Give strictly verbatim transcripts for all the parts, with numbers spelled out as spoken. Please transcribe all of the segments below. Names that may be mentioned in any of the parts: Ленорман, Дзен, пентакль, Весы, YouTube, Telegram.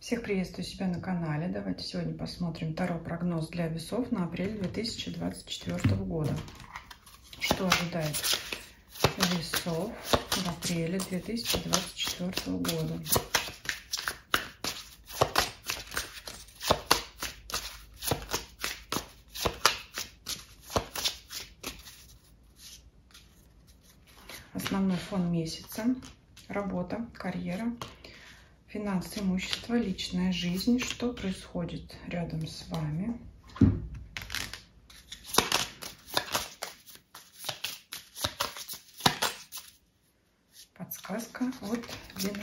Всех приветствую себя на канале. Давайте сегодня посмотрим таро-прогноз для весов на апрель две тысячи двадцать четвёртого года. Что ожидает весов в апреле две тысячи двадцать четвёртого года? Основной фон месяца – работа, карьера, финансы, имущество, личная жизнь. Что происходит рядом с вами? Подсказка от Дзен.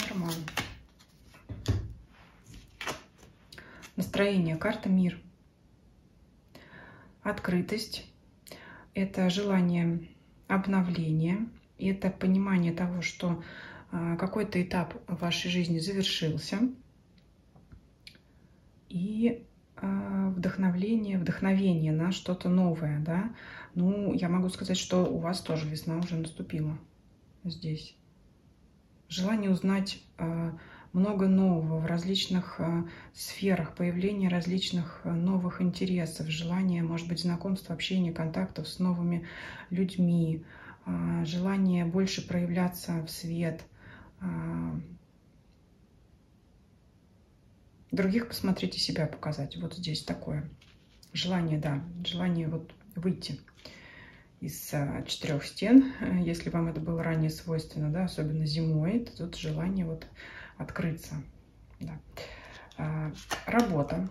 Настроение. Карта мир. Открытость. Это желание обновления. Это понимание того, что какой-то этап в вашей жизни завершился, и вдохновение, вдохновение на что-то новое, да. Ну, я могу сказать, что у вас тоже весна уже наступила здесь. Желание узнать много нового в различных сферах, появление различных новых интересов, желание, может быть, знакомств, общения, контактов с новыми людьми, желание больше проявляться в свет, других посмотреть и себя показать. Вот здесь такое желание, да, желание вот выйти из четырех стен. Если вам это было ранее свойственно, да, особенно зимой, то тут желание вот открыться. Да. Работа.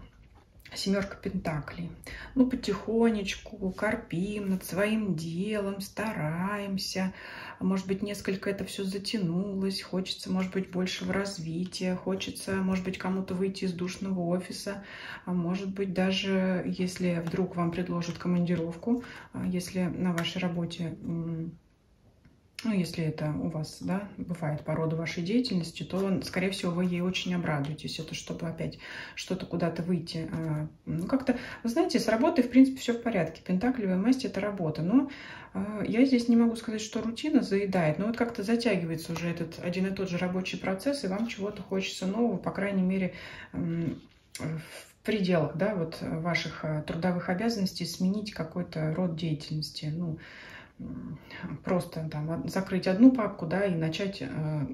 Семерка пентаклей. Ну, потихонечку корпим над своим делом, стараемся. Может быть, несколько это все затянулось. Хочется, может быть, большего развития. Хочется, может быть, кому-то выйти из душного офиса. А может быть, даже если вдруг вам предложат командировку, если на вашей работе... Ну, если это у вас, да, бывает по роду вашей деятельности, то, скорее всего, вы ей очень обрадуетесь. Это чтобы опять что-то куда-то выйти. Ну, как-то, вы знаете, с работой, в принципе, все в порядке. Пентаклевая масть – это работа. Но я здесь не могу сказать, что рутина заедает. Но вот как-то затягивается уже этот один и тот же рабочий процесс, и вам чего-то хочется нового, по крайней мере, в пределах, да, вот ваших трудовых обязанностей сменить какой-то род деятельности. Ну, просто там закрыть одну папку, да, и начать э,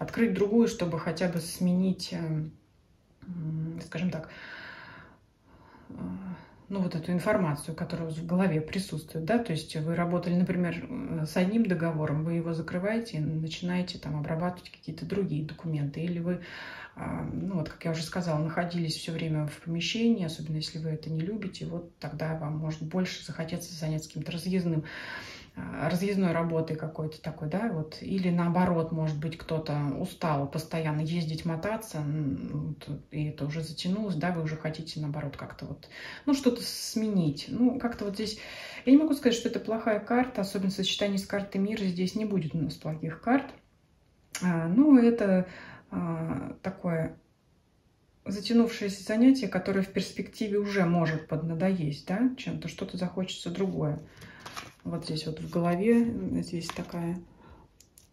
открыть другую, чтобы хотя бы сменить, э, э, скажем так, э, ну, вот эту информацию, которая в голове присутствует, да, то есть вы работали, например, с одним договором, вы его закрываете и начинаете там обрабатывать какие-то другие документы, или вы, э, ну, вот, как я уже сказала, находились все время в помещении, особенно если вы это не любите, вот тогда вам может больше захотеться заняться каким-то разъездным, разъездной работой какой-то такой, да, вот, или наоборот, может быть, кто-то устал постоянно ездить, мотаться, и это уже затянулось, да, вы уже хотите, наоборот, как-то вот, ну, что-то сменить, ну, как-то вот здесь, я не могу сказать, что это плохая карта, особенно в сочетании с картой мира, здесь не будет у нас плохих карт, а, ну, это а, такое... затянувшееся занятие, которое в перспективе уже может поднадоесть, да, чем-то, что-то захочется другое. Вот здесь вот в голове, здесь такая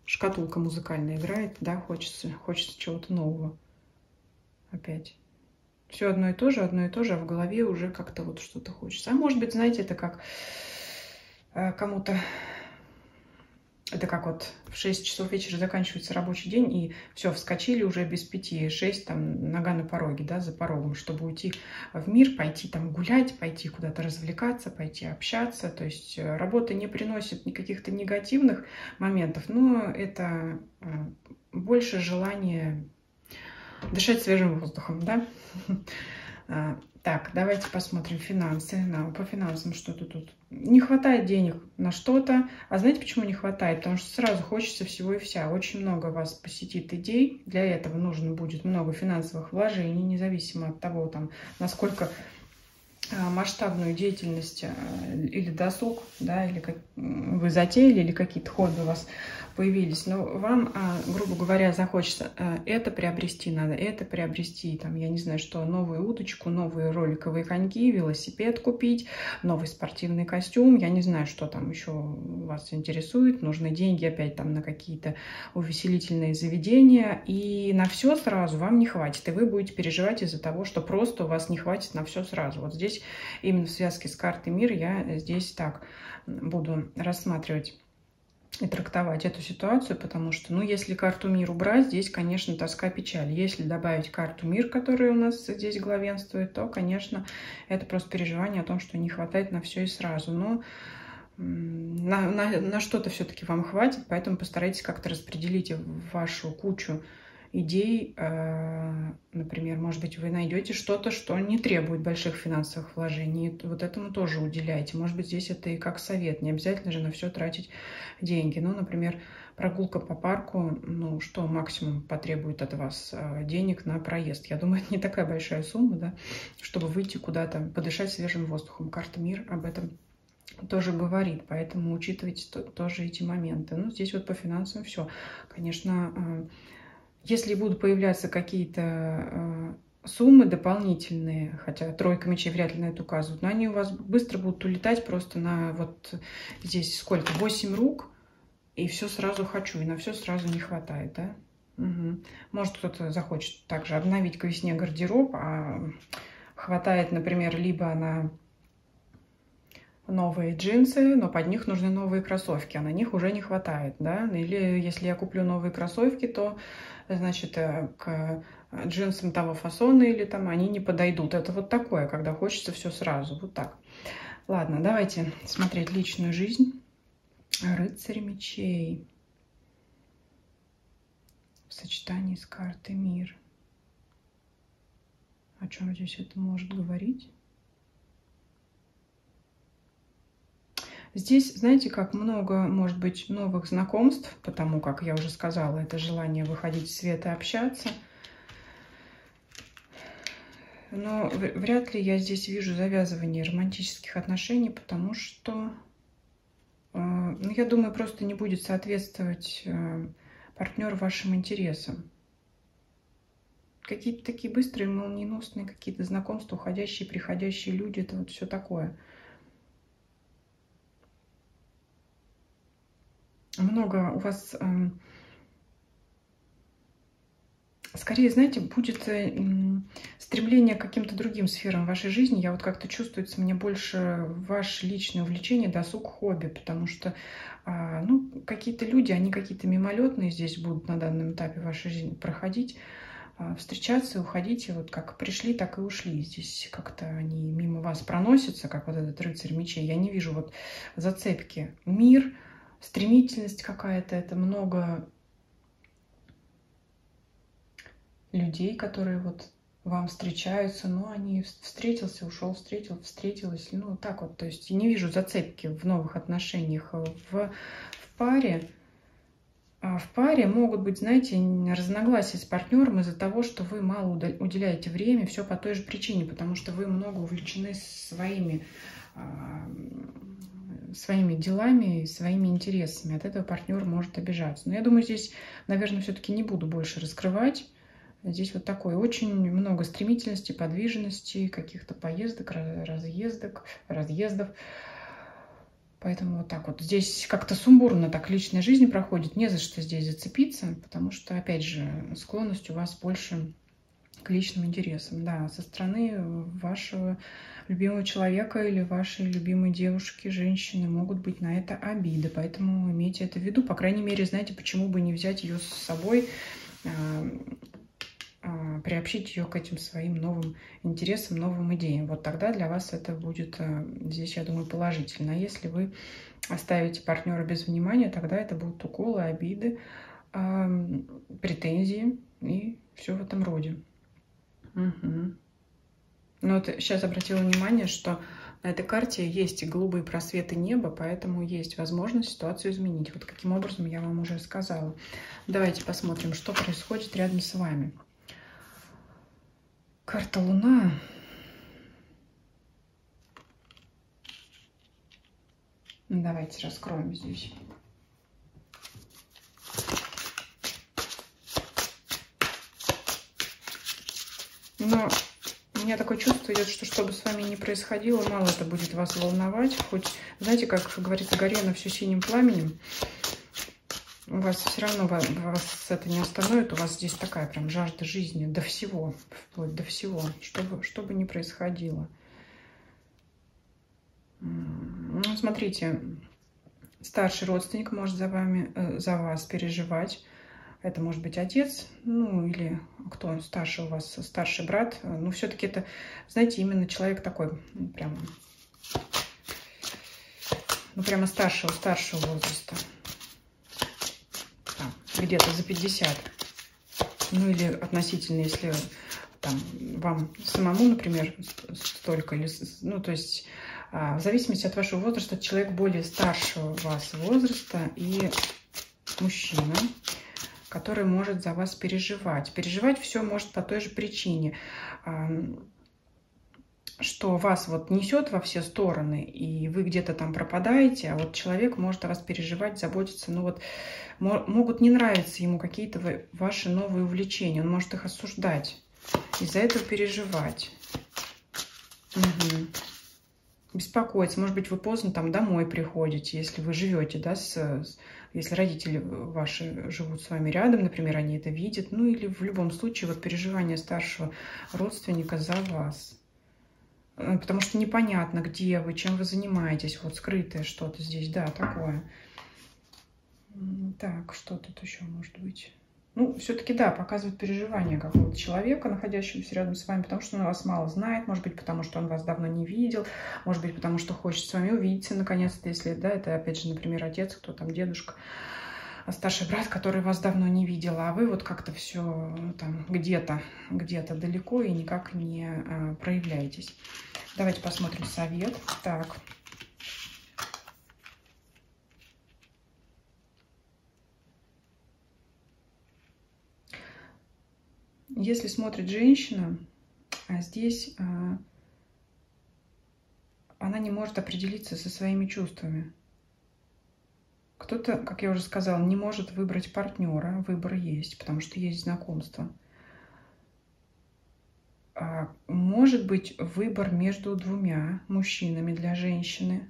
шкатулка музыкальная играет, да, хочется, хочется чего-то нового. Опять. Все одно и то же, одно и то же, а в голове уже как-то вот что-то хочется. А может быть, знаете, это как кому-то... Это как вот в шесть часов вечера заканчивается рабочий день, и все, вскочили уже без пяти, шесть, там, нога на пороге, да, за порогом, чтобы уйти в мир, пойти там гулять, пойти куда-то развлекаться, пойти общаться. То есть работа не приносит никаких-то негативных моментов, но это больше желание дышать свежим воздухом, да. Так, давайте посмотрим финансы. На, по финансам что-то тут. Не хватает денег на что-то. А знаете, почему не хватает? Потому что сразу хочется всего и вся. Очень много вас посетит идей. Для этого нужно будет много финансовых вложений, независимо от того, там, насколько масштабную деятельность или досуг, да, или как вы затеяли, или какие-то хобби у вас появились, но вам, грубо говоря, захочется это приобрести, надо это приобрести, там, я не знаю, что, новую удочку, новые роликовые коньки, велосипед купить, новый спортивный костюм, я не знаю, что там еще вас интересует, нужны деньги опять там на какие-то увеселительные заведения, и на все сразу вам не хватит, и вы будете переживать из-за того, что просто у вас не хватит на все сразу. Вот здесь именно в связке с картой мир я здесь так буду рассматривать и трактовать эту ситуацию, потому что, ну, если карту мир убрать, здесь, конечно, тоска, печаль. Если добавить карту мир, которая у нас здесь главенствует, то, конечно, это просто переживание о том, что не хватает на все и сразу. Но на, на, на что-то все-таки вам хватит, поэтому постарайтесь как-то распределить вашу кучу идей. Например, может быть, вы найдете что-то, что не требует больших финансовых вложений. Вот этому тоже уделяйте. Может быть, здесь это и как совет. Не обязательно же на все тратить деньги. Ну, например, прогулка по парку, ну, что максимум потребует от вас денег на проезд? Я думаю, это не такая большая сумма, да, чтобы выйти куда-то, подышать свежим воздухом. Карта мир об этом тоже говорит, поэтому учитывайте тоже эти моменты. Ну, здесь вот по финансам все. Конечно, если будут появляться какие-то э, суммы дополнительные, хотя тройка мечей вряд ли на это указывают, но они у вас быстро будут улетать просто на вот здесь сколько? восемь рук, и все сразу хочу, и на все сразу не хватает, да? Угу. Может, кто-то захочет также обновить к весне гардероб, а хватает, например, либо на новые джинсы, но под них нужны новые кроссовки, а на них уже не хватает, да? Или если я куплю новые кроссовки, то, значит, к джинсам того фасона или там они не подойдут. Это вот такое, когда хочется все сразу, вот так. Ладно, давайте смотреть личную жизнь. Рыцарь мечей в сочетании с картой мир. О чем здесь это может говорить? Здесь, знаете, как много, может быть, новых знакомств, потому как я уже сказала, это желание выходить в свет и общаться. Но вряд ли я здесь вижу завязывание романтических отношений, потому что, ну, я думаю, просто не будет соответствовать партнер вашим интересам. Какие-то такие быстрые, молниеносные какие-то знакомства, уходящие, приходящие люди, это вот все такое. Много у вас, э, скорее, знаете, будет э, стремление к каким-то другим сферам вашей жизни. Я вот как-то чувствуется мне больше ваше личное увлечение, досуг, хобби, потому что, э, ну, какие-то люди, они какие-то мимолетные здесь будут на данном этапе вашей жизни проходить, э, встречаться, уходить, и вот как пришли, так и ушли. Здесь как-то они мимо вас проносятся, как вот этот рыцарь мечей. Я не вижу вот зацепки. Мир, стремительность какая-то, это много людей, которые вот вам встречаются, но они встретился, ушел, встретил, встретилась, ну так вот, то есть я не вижу зацепки в новых отношениях, в, в паре. В паре могут быть, знаете, разногласия с партнером из-за того, что вы мало уделяете время, все по той же причине, потому что вы много увлечены своими своими делами, своими интересами. От этого партнер может обижаться. Но я думаю, здесь, наверное, все-таки не буду больше раскрывать. Здесь вот такое. Очень много стремительности, подвижности, каких-то поездок, разъездок, разъездов. Поэтому вот так вот. Здесь как-то сумбурно так личная жизнь проходит. Не за что здесь зацепиться, потому что, опять же, склонность у вас больше к личным интересам, да, со стороны вашего любимого человека или вашей любимой девушки, женщины, могут быть на это обиды, поэтому имейте это в виду, по крайней мере, знаете, почему бы не взять ее с собой, а, а, приобщить ее к этим своим новым интересам, новым идеям, вот тогда для вас это будет а, здесь, я думаю, положительно, а если вы оставите партнера без внимания, тогда это будут уколы, обиды, а, претензии и все в этом роде. Угу. Ну вот сейчас обратила внимание, что на этой карте есть голубые просветы неба, поэтому есть возможность ситуацию изменить. Вот каким образом я вам уже сказала. Давайте посмотрим, что происходит рядом с вами. Карта Луна. Давайте раскроем здесь. Но у меня такое чувство идет, что что бы с вами ни происходило, мало это будет вас волновать. Хоть, знаете, как говорится, горело все синим пламенем. У вас все равно вас, вас это не остановит. У вас здесь такая прям жажда жизни до всего, вплоть до всего, что бы, что бы ни происходило. Ну, смотрите, старший родственник может за вами, э, за вас переживать. Это может быть отец, ну или кто он старше у вас, старший брат. Ну, все-таки это, знаете, именно человек такой, прям, ну, прямо старшего, старшего возраста. Там, где-то за пятьдесят. Ну, или относительно, если там вам самому, например, столько, или, ну, то есть... В зависимости от вашего возраста, человек более старшего вас возраста и мужчина, который может за вас переживать. Переживать все может по той же причине, что вас вот несет во все стороны, и вы где-то там пропадаете, а вот человек может о вас переживать, заботиться. Ну вот могут не нравиться ему какие-то ваши новые увлечения, он может их осуждать, из-за этого переживать. Угу. Беспокоиться. Может быть, вы поздно там домой приходите, если вы живете, да, с, с, если родители ваши живут с вами рядом, например, они это видят. Ну, или в любом случае, вот переживание старшего родственника за вас. Потому что непонятно, где вы, чем вы занимаетесь. Вот скрытое что-то здесь, да, такое. Так, что тут еще может быть? Ну, все-таки, да, показывает переживание какого-то человека, находящегося рядом с вами, потому что он вас мало знает, может быть, потому что он вас давно не видел, может быть, потому что хочет с вами увидеться наконец-то, если, да, это, опять же, например, отец, кто там, дедушка, старший брат, который вас давно не видел, а вы вот как-то все там где-то, где-то далеко и никак не а, проявляетесь. Давайте посмотрим совет. Так. Если смотрит женщина, а здесь а, она не может определиться со своими чувствами. Кто-то, как я уже сказала, не может выбрать партнера. Выбор есть, потому что есть знакомство. А, может быть выбор между двумя мужчинами для женщины.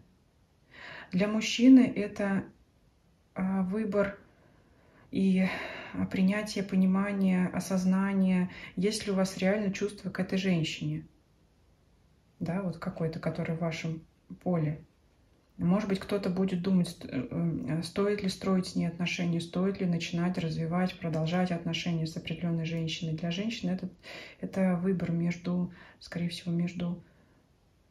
Для мужчины это а, выбор и... принятие, понимание, осознание, есть ли у вас реально чувство к этой женщине, да, вот какой-то, который в вашем поле. Может быть, кто-то будет думать, стоит ли строить с ней отношения, стоит ли начинать развивать, продолжать отношения с определенной женщиной. Для женщины это, это выбор между, скорее всего, между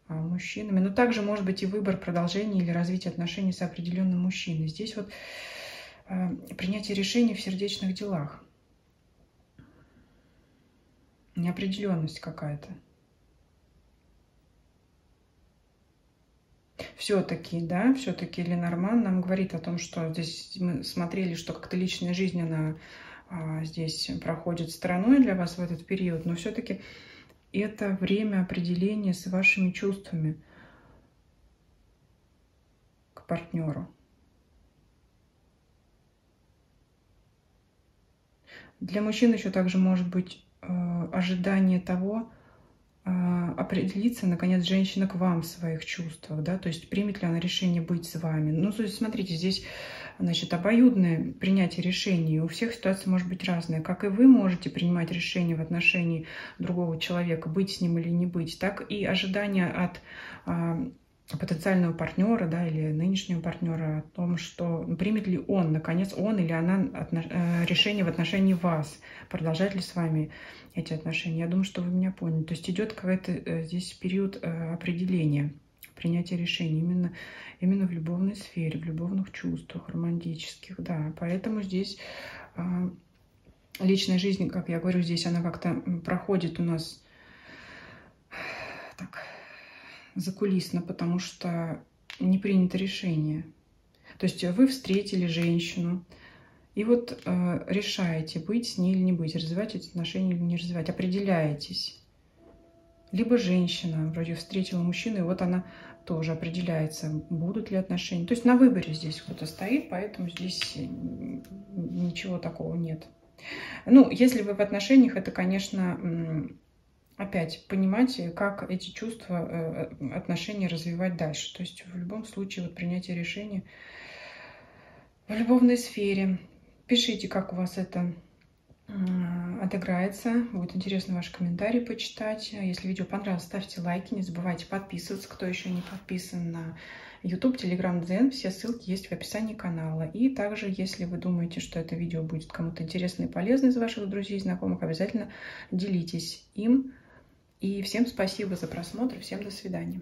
мужчинами. Но также может быть и выбор продолжения или развития отношений с определенным мужчиной. Здесь вот принятие решений в сердечных делах. Неопределенность какая-то. Все-таки, да, все-таки Ленорман нам говорит о том, что здесь мы смотрели, что как-то личная жизнь, она а, здесь проходит стороной для вас в этот период, но все-таки это время определения с вашими чувствами к партнеру. Для мужчин еще также может быть э, ожидание того, э, определиться, наконец, женщина к вам в своих чувствах, да, то есть примет ли она решение быть с вами. Ну, то есть, смотрите, здесь, значит, обоюдное принятие решений. У всех ситуация может быть разная. Как и вы можете принимать решение в отношении другого человека, быть с ним или не быть, так и ожидание от... Э, потенциального партнера, да, или нынешнего партнера о том, что примет ли он, наконец, он или она отно... решение в отношении вас, продолжать ли с вами эти отношения. Я думаю, что вы меня поняли. То есть идет какой-то здесь период определения, принятия решений именно, именно в любовной сфере, в любовных чувствах, романтических, да. Поэтому здесь личная жизнь, как я говорю, здесь она как-то проходит у нас так... закулисно, потому что не принято решение. То есть вы встретили женщину, и вот э, решаете, быть с ней или не быть, развивать эти отношения или не развивать, определяетесь. Либо женщина вроде встретила мужчину, и вот она тоже определяется, будут ли отношения. То есть на выборе здесь кто-то стоит, поэтому здесь ничего такого нет. Ну, если вы в отношениях, это, конечно... опять понимать, как эти чувства, отношения развивать дальше. То есть в любом случае вот принятие решения в любовной сфере. Пишите, как у вас это отыграется. Будет интересно ваши комментарии почитать. Если видео понравилось, ставьте лайки. Не забывайте подписываться, кто еще не подписан на YouTube, Telegram, Дзен. Все ссылки есть в описании канала. И также, если вы думаете, что это видео будет кому-то интересно и полезно из ваших друзей и знакомых, обязательно делитесь им. И всем спасибо за просмотр. Всем до свидания.